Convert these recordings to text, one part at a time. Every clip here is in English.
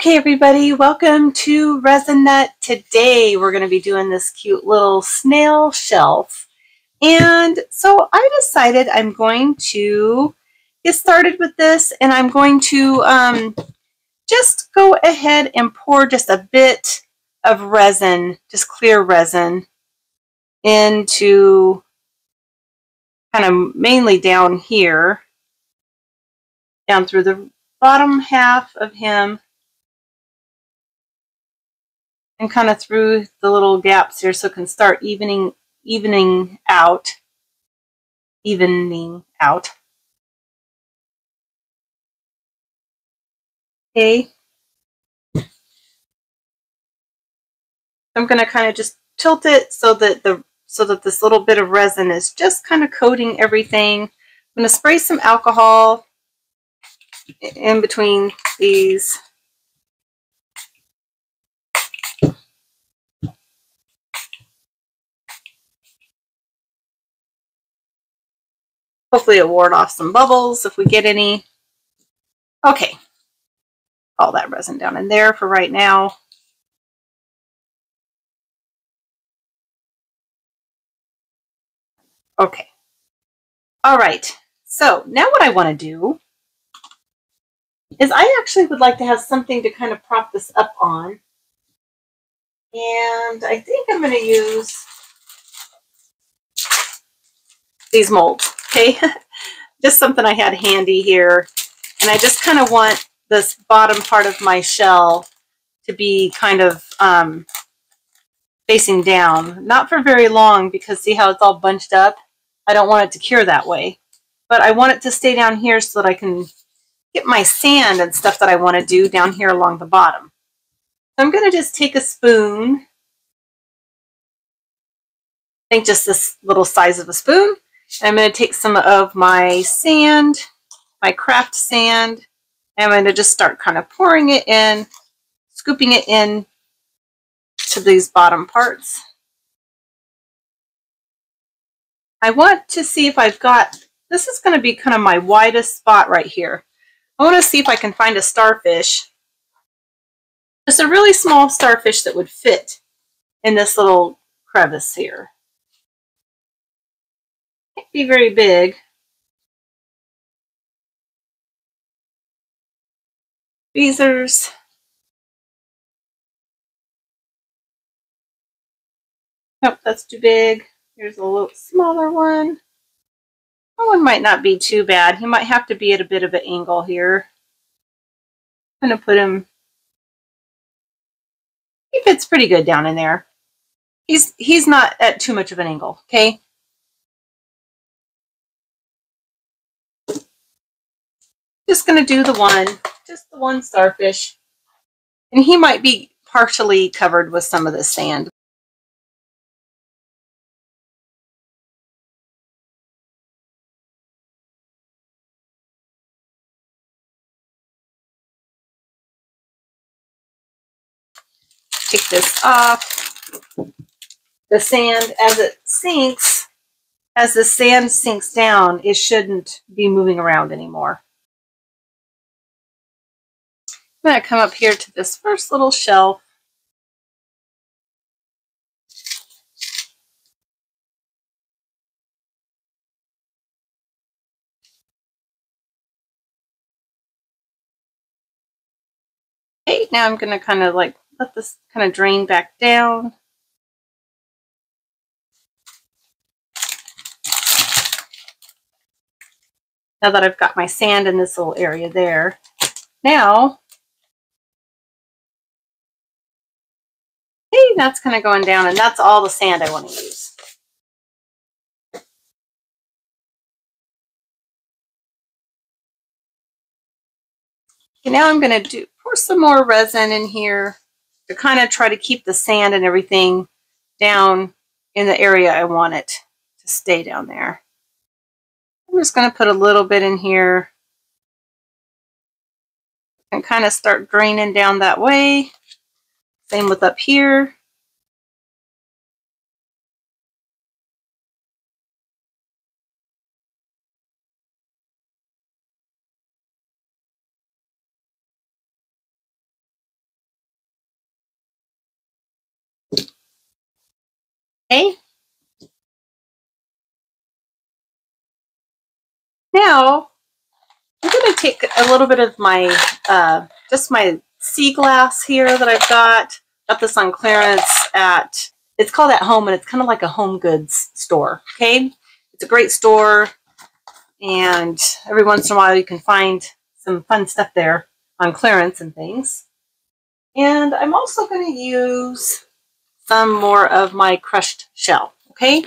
Okay, everybody, welcome to Resin Nut. Today we're going to be doing this cute little snail shelf. And so I decided I'm going to get started with this, and I'm going to just go ahead and pour just a bit of resin, just clear resin, into kind of mainly down here, down through the bottom half of him, and kind of through the little gaps here so it can start evening out. Okay. I'm gonna kind of just tilt it so that this little bit of resin is just kind of coating everything. I'm gonna spray some alcohol in between these. Hopefully it ward off some bubbles if we get any. Okay, all that resin down in there for right now. Okay, all right. So now what I want to do is I actually would like to have something to kind of prop this up on. And I think I'm going to use these molds. Okay, just something I had handy here, and I just kind of want this bottom part of my shell to be kind of facing down, not for very long, because see how it's all bunched up? I don't want it to cure that way, but I want it to stay down here so that I can get my sand and stuff that I want to do down here along the bottom. So I'm going to just take a spoon, I think just this little size of a spoon, I'm going to take some of my sand, my craft sand, and I'm going to just start kind of pouring it in, scooping it in to these bottom parts. I want to see if I've got, this is going to be kind of my widest spot right here. I want to see if I can find a starfish, just a really small starfish that would fit in this little crevice here. Can't be very big. Tweezers. Nope, that's too big. Here's a little smaller one. That one might not be too bad. He might have to be at a bit of an angle here. I'm gonna put him. He fits pretty good down in there. He's not at too much of an angle, okay? Just gonna do the one, just the one starfish, and he might be partially covered with some of the sand. Take this off. The sand, as it sinks, as the sand sinks down, it shouldn't be moving around anymore. I'm going to come up here to this first little shelf. Okay, now I'm going to kind of like let this kind of drain back down. Now that I've got my sand in this little area there, now that's kind of going down, and that's all the sand I want to use. Okay, now I'm going to pour some more resin in here to kind of try to keep the sand and everything down in the area I want it to stay down there. I'm just going to put a little bit in here and kind of start draining down that way. Same with up here. Okay. Now, I'm going to take a little bit of my, just my sea glass here that I've got. Got this on clearance at, it's called At Home, and it's kind of like a home goods store, okay? It's a great store, and every once in a while you can find some fun stuff there on clearance and things. And I'm also going to use some more of my crushed shell, okay?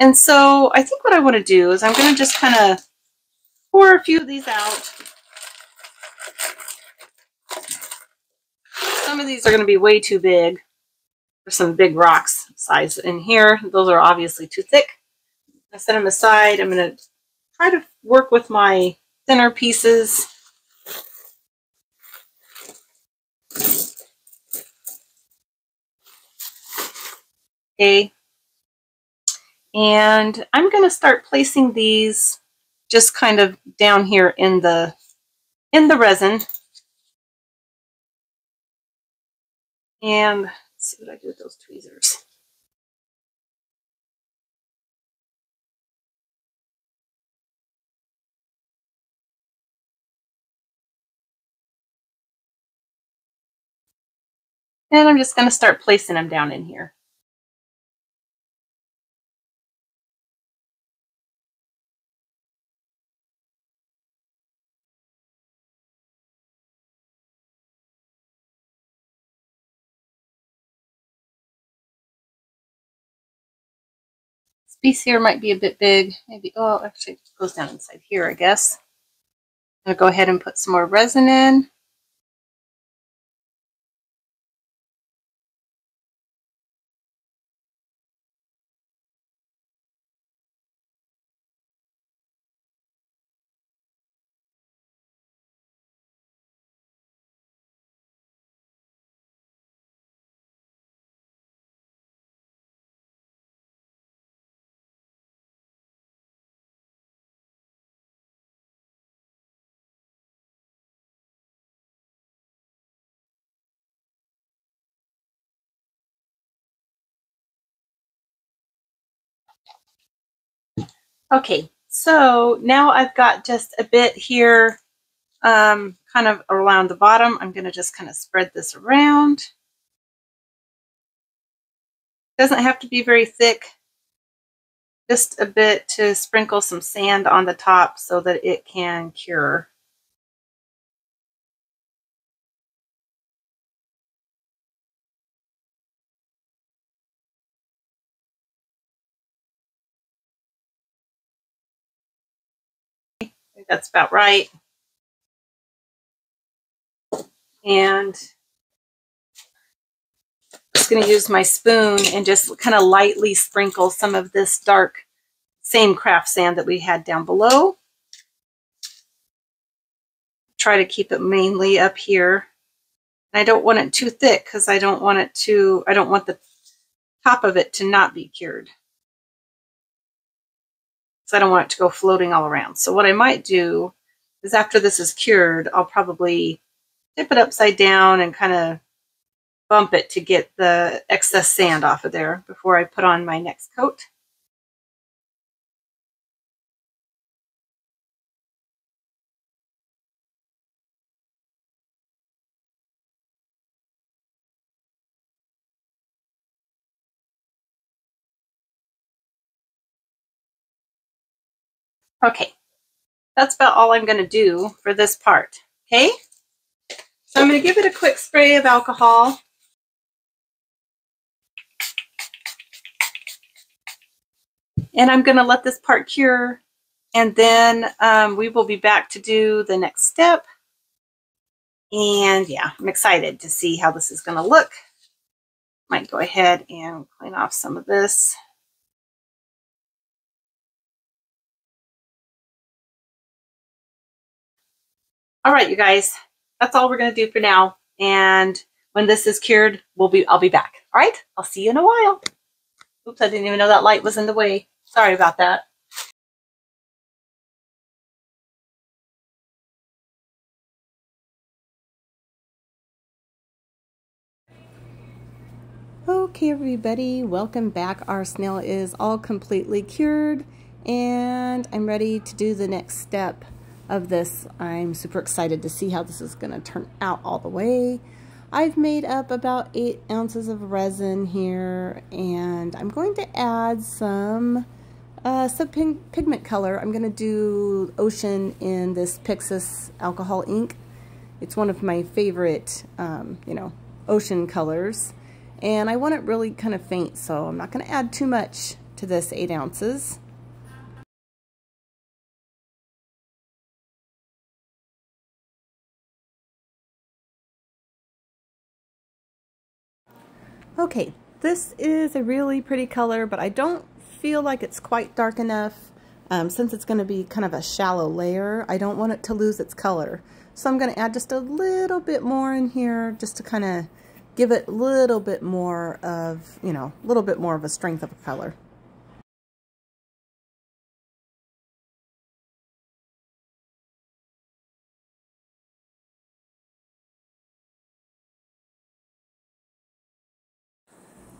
And so I think what I want to do is I'm going to just kind of pour a few of these out. Some of these are going to be way too big. There's some big rocks size in here. Those are obviously too thick. I set them aside. I'm going to try to work with my thinner pieces. Okay. And I'm going to start placing these just kind of down here in the resin. And let's see what I do with those tweezers. And I'm just going to start placing them down in here. Piece here might be a bit big, maybe. Oh, actually, it goes down inside here, I guess. I'm gonna go ahead and put some more resin in. Okay, so now I've got just a bit here kind of around the bottom. I'm going to just kind of spread this around. Doesn't have to be very thick, just a bit to sprinkle some sand on the top so that it can cure. That's about right. And I'm just going to use my spoon and just kind of lightly sprinkle some of this dark same craft sand that we had down below. Try to keep it mainly up here. And I don't want it too thick because I don't want it to, I don't want the top of it to not be cured. I don't want it to go floating all around. So what I might do is after this is cured, I'll probably dip it upside down and kind of bump it to get the excess sand off of there before I put on my next coat. Okay, that's about all I'm going to do for this part, okay? So I'm going to give it a quick spray of alcohol. And I'm going to let this part cure, and then we will be back to do the next step. And yeah, I'm excited to see how this is going to look. Might go ahead and clean off some of this. All right, you guys, that's all we're going to do for now. And when this is cured, I'll be back. All right, I'll see you in a while. Oops, I didn't even know that light was in the way. Sorry about that. Okay everybody, welcome back. Our snail is all completely cured and I'm ready to do the next step of this. I'm super excited to see how this is going to turn out all the way. I've made up about 8 ounces of resin here and I'm going to add some pigment color. I'm going to do ocean in this Pyxis alcohol ink. It's one of my favorite, you know, ocean colors. And I want it really kind of faint, so I'm not going to add too much to this 8 ounces. Okay, this is a really pretty color, but I don't feel like it's quite dark enough. Since it's going to be kind of a shallow layer, I don't want it to lose its color. So I'm going to add just a little bit more in here just to kind of give it a little bit more of, you know, a little bit more of a strength of a color.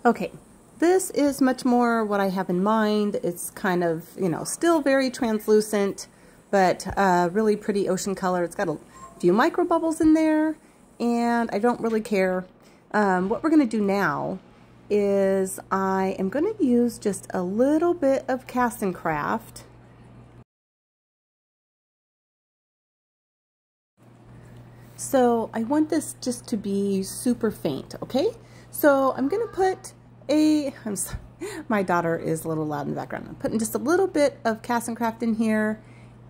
Okay, this is much more what I have in mind. It's kind of, you know, still very translucent, but really pretty ocean color. It's got a few micro bubbles in there, and I don't really care. What we're going to do now is I am going to use just a little bit of Castin' Craft. So I want this just to be super faint, okay? So I'm going to put my daughter is a little loud in the background. I'm putting just a little bit of Castin' Craft in here,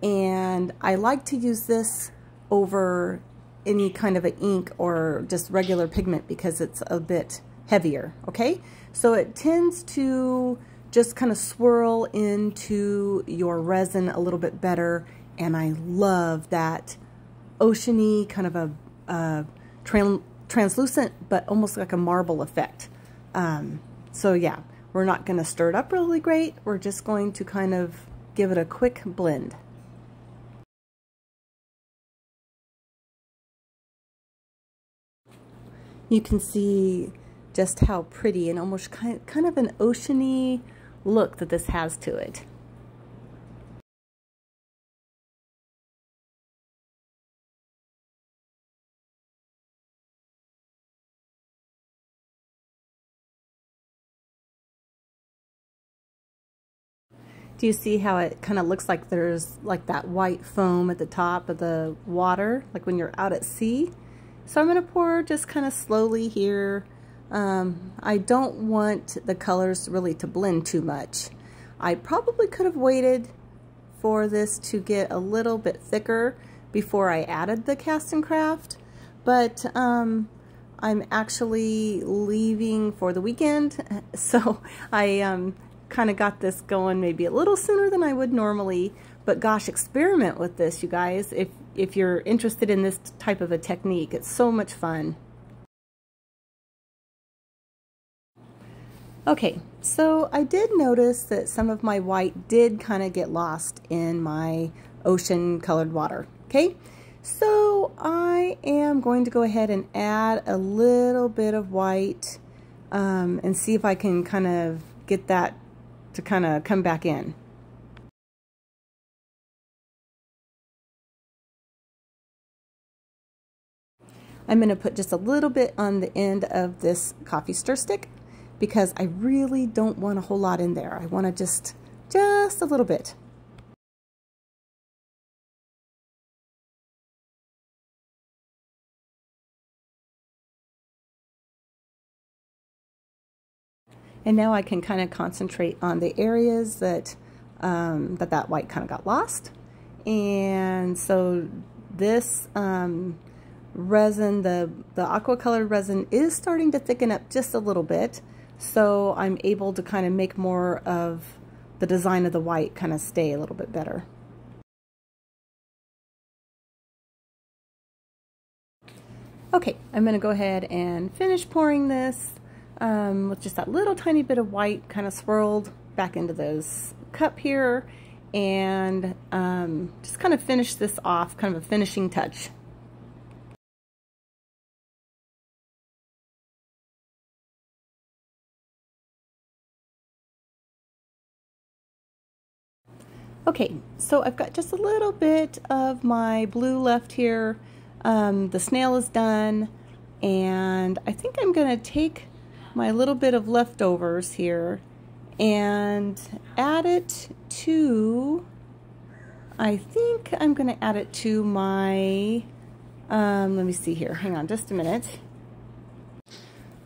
and I like to use this over any kind of an ink or just regular pigment because it's a bit heavier, okay? So it tends to just kind of swirl into your resin a little bit better, and I love that oceany kind of a translucent but almost like a marble effect. So yeah, we're not going to stir it up really great. We're just going to kind of give it a quick blend. You can see just how pretty and almost kind of an oceany look that this has to it. Do you see how it kind of looks like there's like that white foam at the top of the water, like when you're out at sea? So I'm going to pour just kind of slowly here. I don't want the colors really to blend too much. I probably could have waited for this to get a little bit thicker before I added the Castin' Craft, but I'm actually leaving for the weekend, so I kind of got this going maybe a little sooner than I would normally. But gosh, experiment with this, you guys, if you're interested in this type of a technique. It's so much fun. Okay, so I did notice that some of my white did kind of get lost in my ocean colored water, okay? So I am going to go ahead and add a little bit of white and see if I can kind of get that to kind of come back in. I'm going to put just a little bit on the end of this coffee stir stick because I really don't want a whole lot in there. I want to just a little bit. And now I can kind of concentrate on the areas that that white kind of got lost. And so this resin, the aqua colored resin, is starting to thicken up just a little bit, so I'm able to kind of make more of the design of the white kind of stay a little bit better. Okay, I'm going to go ahead and finish pouring this with just that little tiny bit of white kind of swirled back into this cup here, and just kind of finish this off, kind of a finishing touch. Okay, so I've got just a little bit of my blue left here. The snail is done, and I think I'm going to take my little bit of leftovers here and add it to, I think I'm going to add it to my, let me see here, hang on just a minute.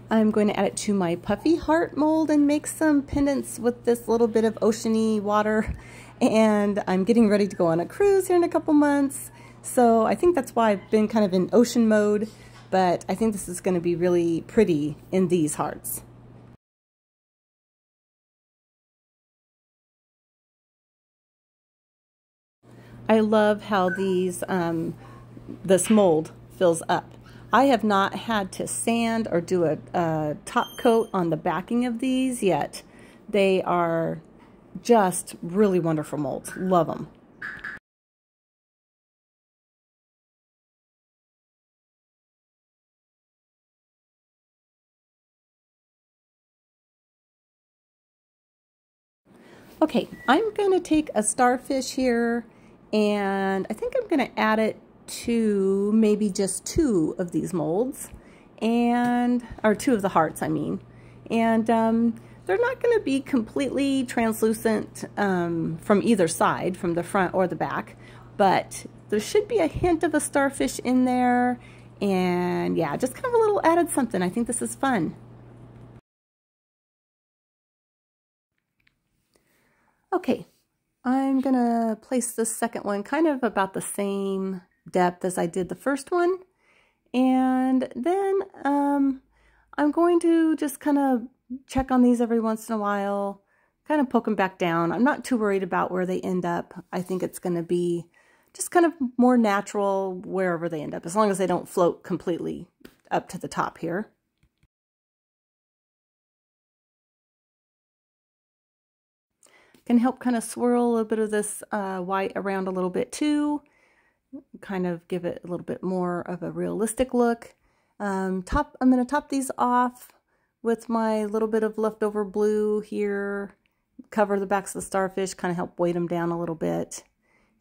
I'm going to add it to my puffy heart mold and make some pendants with this little bit of oceany water. And I'm getting ready to go on a cruise here in a couple months. So I think that's why I've been kind of in ocean mode, but I think this is going to be really pretty in these hearts. I love how these this mold fills up. I have not had to sand or do a top coat on the backing of these yet. They are just really wonderful molds. Love them. Okay, I'm going to take a starfish here, and I think I'm going to add it to maybe just two of these molds, and or two of the hearts, I mean. And they're not going to be completely translucent from either side, from the front or the back, but there should be a hint of a starfish in there. And yeah, just kind of a little added something. I think this is fun. Okay, I'm going to place this second one kind of about the same depth as I did the first one. And then I'm going to just kind of check on these every once in a while, kind of poke them back down. I'm not too worried about where they end up. I think it's going to be just kind of more natural wherever they end up, as long as they don't float completely up to the top here. Can help kind of swirl a little bit of this white around a little bit too, kind of give it a little bit more of a realistic look. I'm going to top these off with my little bit of leftover blue here, cover the backs of the starfish, kind of help weight them down a little bit.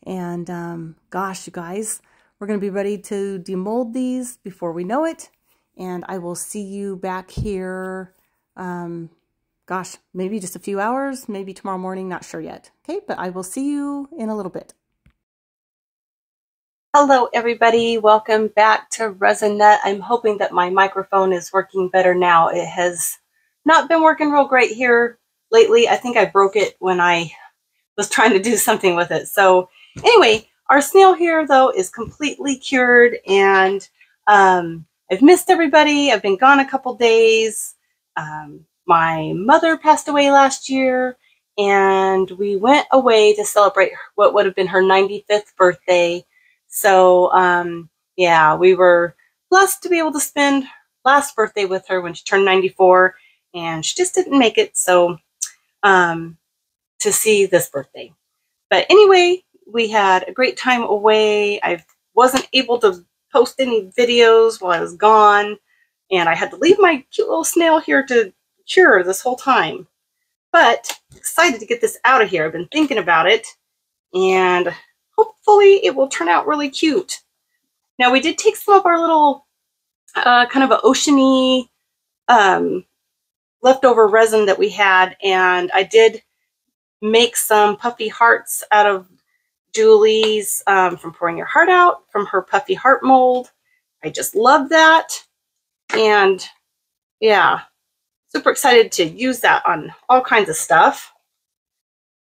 And gosh, you guys, we're going to be ready to demold these before we know it. And I will see you back here, gosh, maybe just a few hours, maybe tomorrow morning, not sure yet. Okay, but I will see you in a little bit. Hello, everybody. Welcome back to Resin Nut. I'm hoping that my microphone is working better now. It has not been working real great here lately. I think I broke it when I was trying to do something with it. So anyway, our snail here, though, is completely cured, and I've missed everybody. I've been gone a couple days. My mother passed away last year, and we went away to celebrate what would have been her 95th birthday. So, yeah, we were blessed to be able to spend last birthday with her when she turned 94, and she just didn't make it. So, to see this birthday, but anyway, we had a great time away. I wasn't able to post any videos while I was gone, and I had to leave my cute little snail here to cure this whole time, but excited to get this out of here. I've been thinking about it, and hopefully it will turn out really cute. Now, we did take some of our little kind of an oceany leftover resin that we had, and I did make some puffy hearts out of Julie's from Pouring Your Heart Out, from her puffy heart mold. I just love that. And yeah, super excited to use that on all kinds of stuff.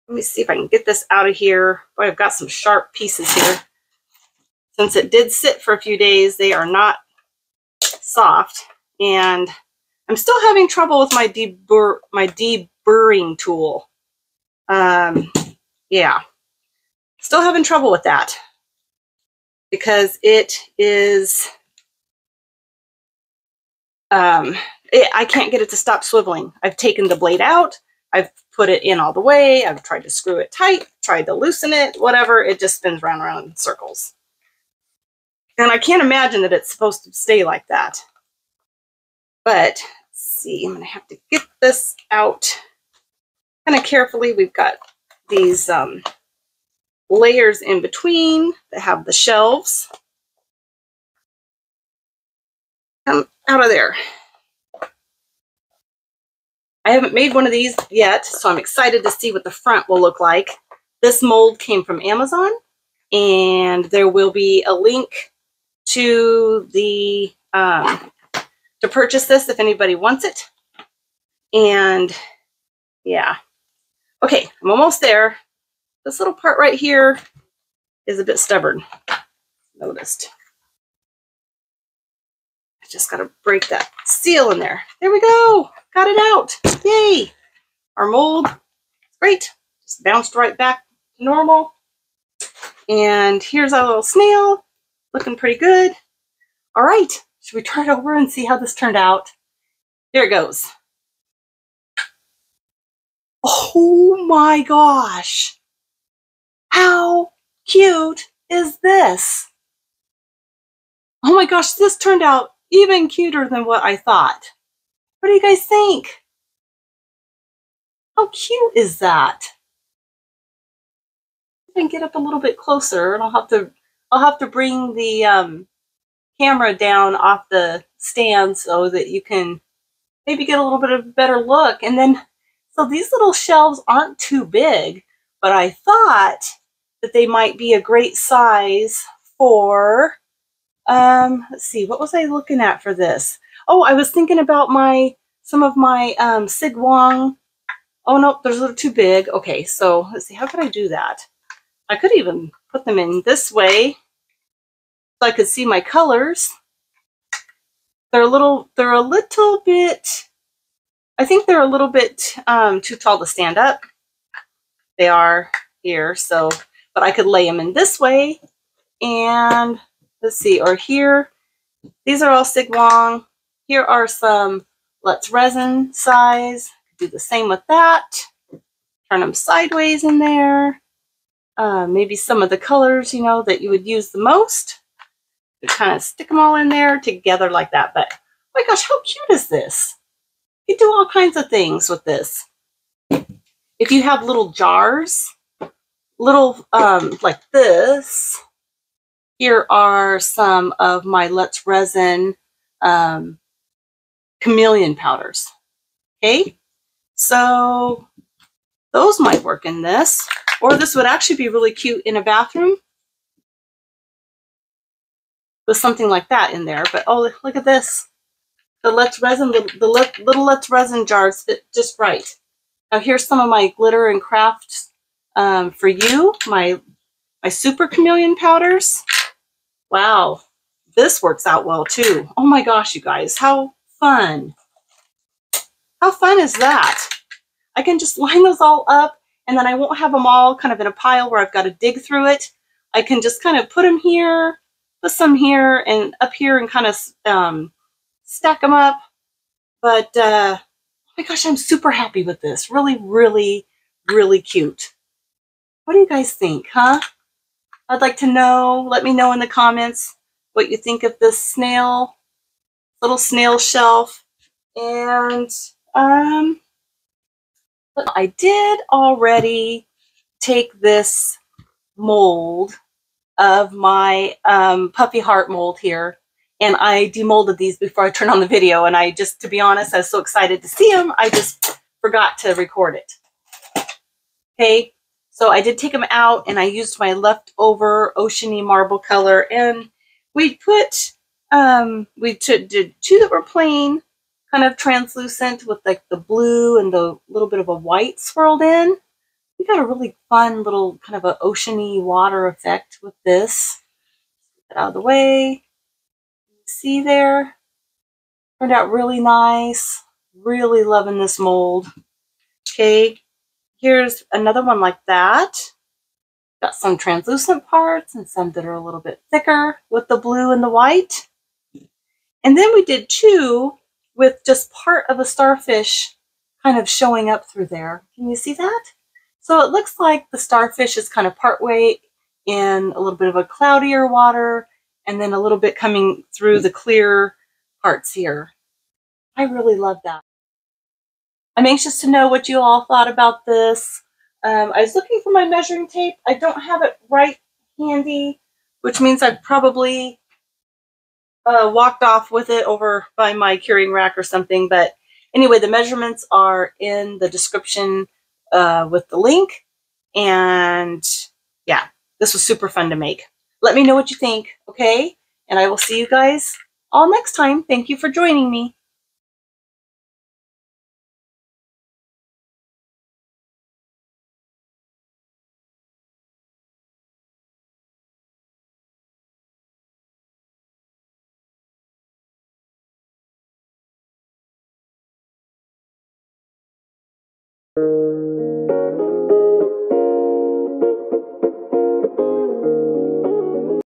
Let me see if I can get this out of here. Boy, I've got some sharp pieces here. Since it did sit for a few days, they are not soft. And I'm still having trouble with my deburring tool. Yeah, still having trouble with that because it is, I can't get it to stop swiveling. I've taken the blade out. I've put it in all the way. I've tried to screw it tight, tried to loosen it, whatever. It just spins round and round in circles. And I can't imagine that it's supposed to stay like that. But let's see, I'm going to have to get this out kind of carefully. We've got these layers in between that have the shelves. Come out of there. I haven't made one of these yet, so I'm excited to see what the front will look like. This mold came from Amazon, and there will be a link to the to purchase this if anybody wants it. And yeah, okay, I'm almost there. This little part right here is a bit stubborn. Noticed. I just got to break that seal in there. There we go. Got it out. Yay. Our mold. Great. Just bounced right back to normal. And here's our little snail. Looking pretty good. All right. Should we turn it over and see how this turned out? Here it goes. Oh my gosh. How cute is this? Oh my gosh, this turned out even cuter than what I thought. What do you guys think? How cute is that? I can get up a little bit closer, and I'll have to bring the camera down off the stand so that you can maybe get a little bit of a better look. And then, so these little shelves aren't too big, but I thought that they might be a great size for, let's see, what was I looking at for this? Oh, I was thinking about my, some of my Sig Wang. Oh, no, those are too big. Okay, so let's see, how could I do that? I could even put them in this way so I could see my colors. They're a little bit, I think they're a little bit too tall to stand up. They are here, so, but I could lay them in this way, and let's see, or here. These are all Sig Wang. Here are some Let's Resin size. Do the same with that. Turn them sideways in there. Maybe some of the colors, you know, that you would use the most. You kind of stick them all in there together like that. But oh my gosh, how cute is this? You do all kinds of things with this. If you have little jars, little like this. Here are some of my Let's Resin chameleon powders. Okay, so those might work in this, or this would actually be really cute in a bathroom with something like that in there. But oh, look at this, the Let's Resin, the little Let's Resin jars fit just right. Now here's some of my glitter and crafts for you, my super chameleon powders. Wow, this works out well too. Oh my gosh, you guys, how fun. How fun is that? I can just line those all up, and then I won't have them all kind of in a pile where I've got to dig through it. I can just kind of put them here, put some here and up here, and kind of stack them up. But oh my gosh, I'm super happy with this. Really, really, really cute. What do you guys think, huh? I'd like to know. Let me know in the comments what you think of this snail, little snail shelf. And I did already take this mold of my puppy heart mold here, and I demolded these before I turned on the video. And I just, to be honest, I was so excited to see them, I just forgot to record it. Okay. So I did take them out, and I used my leftover oceany marble color, and we put, we did two that were plain, kind of translucent with like the blue and the little bit of a white swirled in. We got a really fun little kind of an oceany water effect with this. Get out of the way. See there? Turned out really nice. Really loving this mold. Okay. Here's another one like that. Got some translucent parts and some that are a little bit thicker with the blue and the white. And then we did two with just part of a starfish kind of showing up through there. Can you see that? So it looks like the starfish is kind of partway in a little bit of a cloudier water, and then a little bit coming through the clear parts here. I really love that. I'm anxious to know what you all thought about this. I was looking for my measuring tape. I don't have it right handy, which means I've probably walked off with it over by my curing rack or something. But anyway, the measurements are in the description with the link. And yeah, this was super fun to make. Let me know what you think, okay? And I will see you guys all next time. Thank you for joining me.